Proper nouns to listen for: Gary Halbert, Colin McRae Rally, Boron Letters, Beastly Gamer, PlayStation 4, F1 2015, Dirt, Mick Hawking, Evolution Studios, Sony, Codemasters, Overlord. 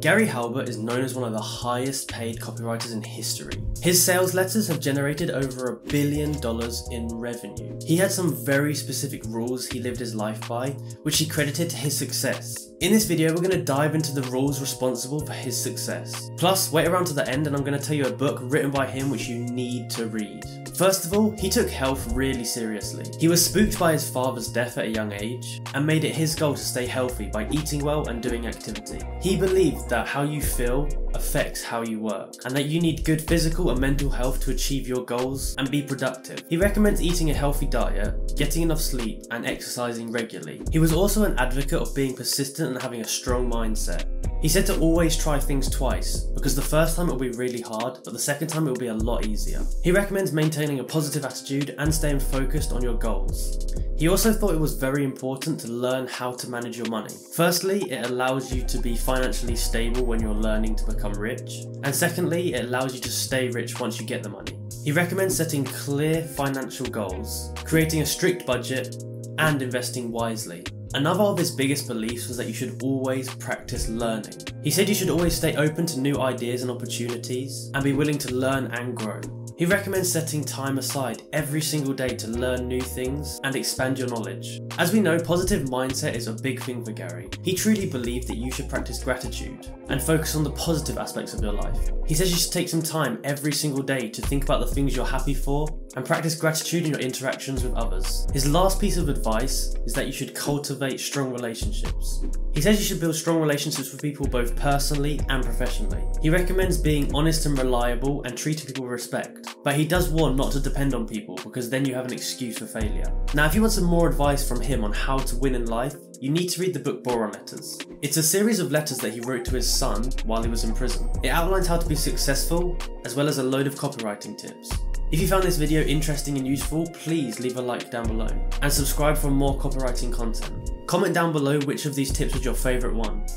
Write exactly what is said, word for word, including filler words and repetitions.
Gary Halbert is known as one of the highest paid copywriters in history. His sales letters have generated over a billion dollars in revenue. He had some very specific rules he lived his life by, which he credited to his success. In this video, we're going to dive into the rules responsible for his success. Plus, wait around to the end and I'm going to tell you a book written by him which you need to read. First of all, he took health really seriously. He was spooked by his father's death at a young age and made it his goal to stay healthy by eating well and doing activity. He believed that how you feel affects how you work and that you need good physical and mental health to achieve your goals and be productive. He recommends eating a healthy diet, getting enough sleep and exercising regularly. He was also an advocate of being persistent and having a strong mindset. He said to always try things twice, because the first time it will be really hard, but the second time it will be a lot easier. He recommends maintaining a positive attitude and staying focused on your goals. He also thought it was very important to learn how to manage your money. Firstly, it allows you to be financially stable when you're learning to become rich. And secondly, it allows you to stay rich once you get the money. He recommends setting clear financial goals, creating a strict budget, and investing wisely. Another of his biggest beliefs was that you should always practice learning. He said you should always stay open to new ideas and opportunities and be willing to learn and grow. He recommends setting time aside every single day to learn new things and expand your knowledge. As we know, positive mindset is a big thing for Gary. He truly believed that you should practice gratitude and focus on the positive aspects of your life. He says you should take some time every single day to think about the things you're happy for and practice gratitude in your interactions with others. His last piece of advice is that you should cultivate strong relationships. He says you should build strong relationships with people both personally and professionally. He recommends being honest and reliable and treating people with respect. But he does warn not to depend on people, because then you have an excuse for failure. Now, if you want some more advice from him on how to win in life, you need to read the book Boron Letters. It's a series of letters that he wrote to his son while he was in prison. It outlines how to be successful, as well as a load of copywriting tips. If you found this video interesting and useful, please leave a like down below and subscribe for more copywriting content. Comment down below which of these tips was your favourite one.